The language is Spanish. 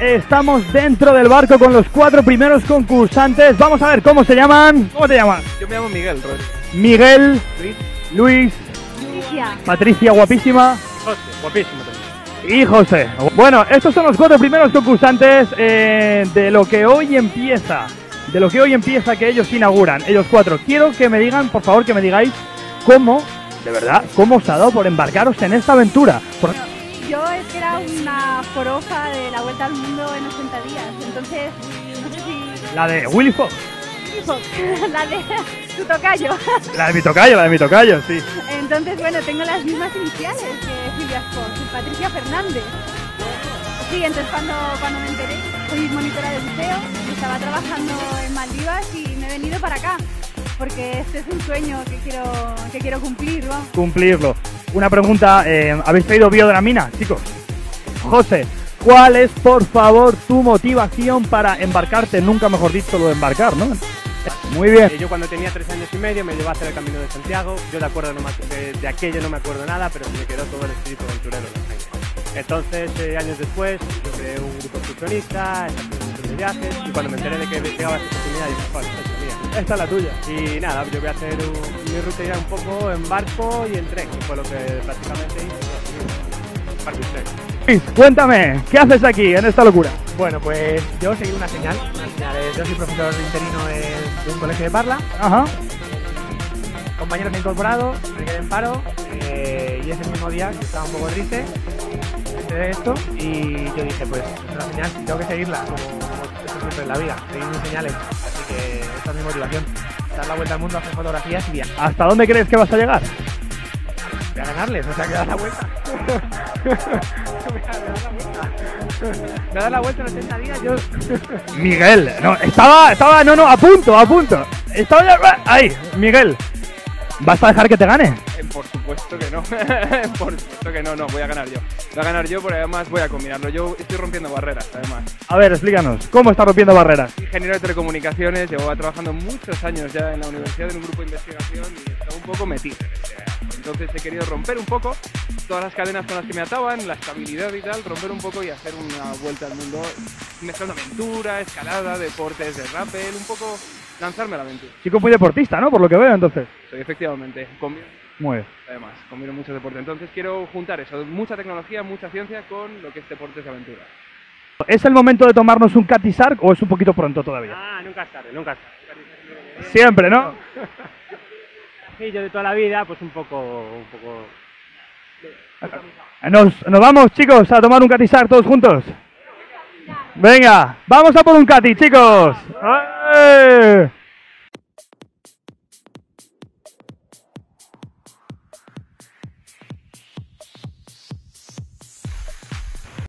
Estamos dentro del barco con los 4 primeros concursantes. Vamos a ver cómo se llaman. ¿Cómo te llamas? Yo me llamo Miguel, Rodríguez. Miguel, Luis, Patricia, guapísima. José, guapísima también. Y José. Bueno, estos son los 4 primeros concursantes de lo que hoy empieza. De lo que hoy empieza, que ellos inauguran, ellos 4. Quiero que me digan, por favor, que me digáis cómo, de verdad, cómo os ha dado por embarcaros en esta aventura. Yo es que era una forofa de la Vuelta al Mundo en 80 días, entonces no sé si... La de Willy Fox. Willy Fox, la de tu tocayo. La de mi tocayo, sí. Entonces, bueno, tengo las mismas iniciales que Silvia Fox, y Patricia Fernández. Sí, entonces cuando me enteré, soy monitora de buceo, estaba trabajando en Maldivas y me he venido para acá, porque este es un sueño que quiero cumplir, ¿no? Cumplirlo. Una pregunta, ¿habéis traído biodramina, chicos? José, ¿cuál es, por favor, tu motivación para embarcarte? Nunca mejor dicho lo de embarcar, ¿no? Muy bien. Yo cuando tenía 3 años y medio me llevaba a hacer el Camino de Santiago. Yo de aquello no me acuerdo nada, pero me quedó todo el espíritu aventurero en la sangre. Entonces, años después, yo creé un grupo excursionista, de viajes, y cuando me enteré de que llegaba esta oportunidad, dije, "Joder, esta es la tuya". Y nada, yo voy a hacer mi rutina un poco en barco y en tren, que fue lo que prácticamente hice. Barco y tren. Cuéntame, ¿qué haces aquí en esta locura? Bueno, pues yo seguí una señal. Yo soy profesor interino de un colegio de Parla. Ajá. Compañeros me he incorporado, me quedé en paro, y ese mismo día que estaba un poco triste, de esto, y yo dije, pues la señal tengo que seguirla, como siempre en la vida, seguir mis señales. Así que esta es mi motivación, dar la vuelta al mundo, hacer fotografías y viajar. ¿Hasta dónde crees que vas a llegar? Voy a ganarles, o sea, que dar la vuelta. Voy a dar la vuelta en 80 días yo. Miguel, no, no, a punto. Estaba ya, ahí, Miguel. ¿Vas a dejar que te gane? Por supuesto que no, por supuesto que no, voy a ganar yo. Voy a ganar yo porque además voy a combinarlo. Yo estoy rompiendo barreras, además. A ver, explícanos, ¿cómo estás rompiendo barreras? Ingeniero de telecomunicaciones, llevaba trabajando muchos años ya en la universidad en un grupo de investigación y estaba un poco metido. Entonces he querido romper un poco todas las cadenas con las que me ataban, la estabilidad y tal, romper un poco y hacer una vuelta al mundo mezclando aventura, escalada, deportes de rappel, un poco... lanzarme a la aventura. Chico muy deportista, ¿no? Por lo que veo, entonces. Sí, efectivamente. Muy bien. Además, combino muchos deportes. Entonces quiero juntar eso, mucha tecnología, mucha ciencia con lo que es deportes de aventura. ¿Es el momento de tomarnos un Cutty Sark o es un poquito pronto todavía? Ah, nunca es tarde, nunca es tarde. Siempre, ¿no? Sí, yo de toda la vida, pues un poco... Nos vamos, chicos, a tomar un Cutty Sark todos juntos. Venga, vamos a por un Cutty, chicos. ¡Ay!